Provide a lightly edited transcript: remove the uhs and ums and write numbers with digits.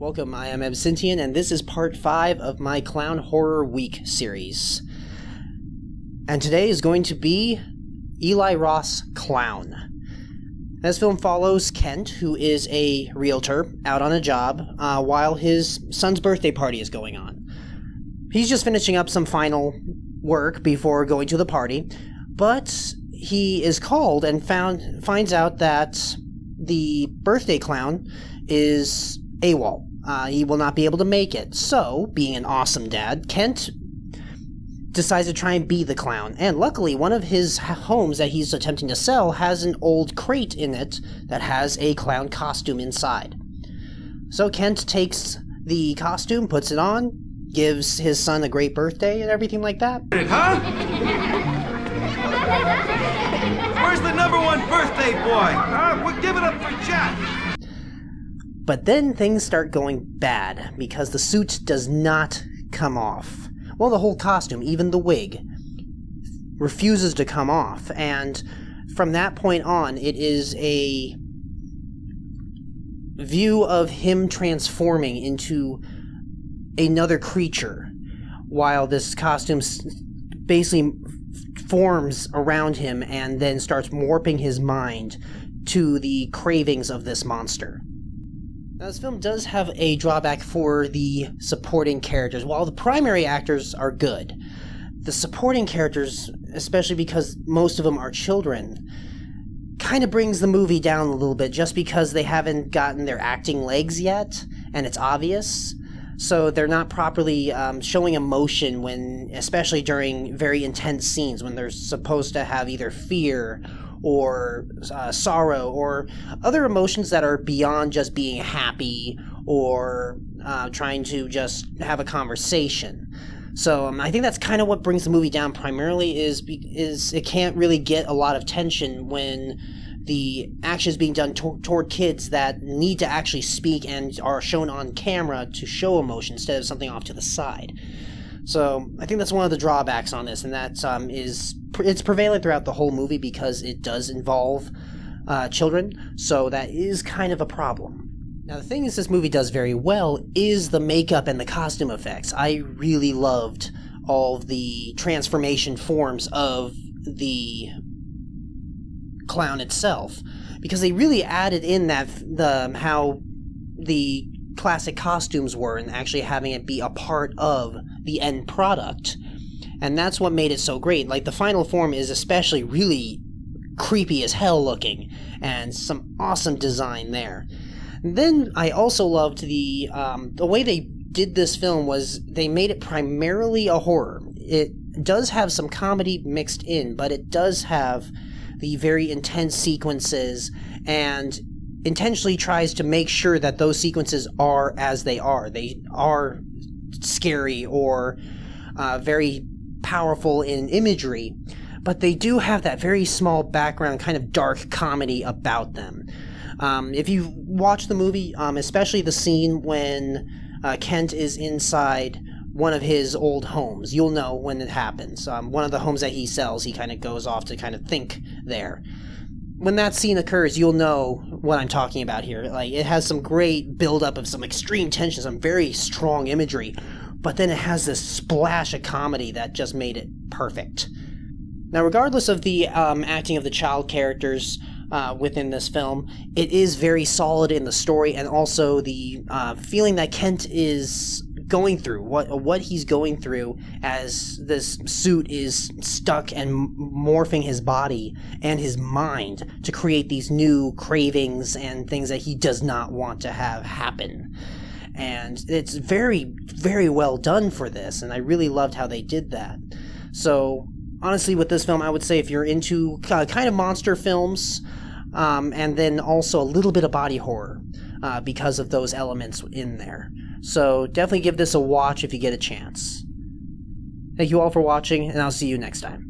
Welcome, I am Absintian, and this is part 5 of my Clown Horror Week series. And today is going to be Eli Roth's Clown. This film follows Kent, who is a realtor, out on a job, while his son's birthday party is going on. He's just finishing up some final work before going to the party, but he is called and finds out that the birthday clown is AWOL. He will not be able to make it. So, being an awesome dad, Kent decides to try and be the clown. And luckily, one of his homes that he's attempting to sell has an old crate in it that has a clown costume inside. So Kent takes the costume, puts it on, gives his son a great birthday and everything like that. Huh? Where's the #1 birthday boy? We'll give it up for Jack. But then things start going bad, because the suit does not come off. Well, the whole costume, even the wig, refuses to come off, and from that point on, it is a view of him transforming into another creature, while this costume basically forms around him and then starts warping his mind to the cravings of this monster. Now, this film does have a drawback for the supporting characters. While the primary actors are good, the supporting characters, especially because most of them are children, kind of brings the movie down a little bit just because they haven't gotten their acting legs yet, and it's obvious. So they're not properly showing emotion when, especially during very intense scenes when they're supposed to have either fear or sorrow or other emotions that are beyond just being happy or trying to just have a conversation. So I think that's kind of what brings the movie down primarily, is it can't really get a lot of tension when the action is being done toward kids that need to actually speak and are shown on camera to show emotion instead of something off to the side. So I think that's one of the drawbacks on this, and that it's prevalent throughout the whole movie because it does involve children, so that is kind of a problem. Now, the thing is this movie does very well is the makeup and the costume effects. I really loved all the transformation forms of the clown itself, because they really added in that how the classic costumes were and actually having it be a part of the end product, and that's what made it so great. Like, the final form is especially really creepy as hell looking, and some awesome design there. And then I also loved the way they did this film was they made it primarily a horror. It does have some comedy mixed in, but it does have the very intense sequences and intentionally tries to make sure that those sequences are as they are. They are scary or very powerful in imagery, but they do have that very small background kind of dark comedy about them. If you watch the movie, especially the scene when Kent is inside one of his old homes, you'll know when it happens. One of the homes that he sells, he kind of goes off to kind of think there. When that scene occurs, you'll know what I'm talking about here. Like, it has some great buildup of some extreme tension, some very strong imagery, but then it has this splash of comedy that just made it perfect. Now, regardless of the acting of the child characters within this film, it is very solid in the story, and also the feeling that Kent is going through, what he's going through as this suit is stuck and morphing his body and his mind to create these new cravings and things that he does not want to have happen. And it's very, very well done for this, and I really loved how they did that. So honestly, with this film, I would say if you're into kind of monster films and then also a little bit of body horror, because of those elements in there. So definitely give this a watch if you get a chance. Thank you all for watching, and I'll see you next time.